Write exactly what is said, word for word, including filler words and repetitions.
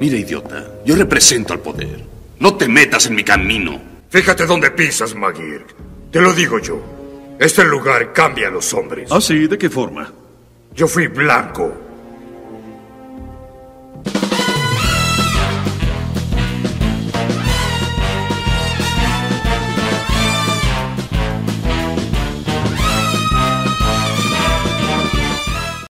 Mira, idiota, yo represento al poder. No te metas en mi camino. Fíjate dónde pisas, Maguire. Te lo digo yo. Este lugar cambia a los hombres. ¿Ah, sí? ¿De qué forma? Yo fui blanco.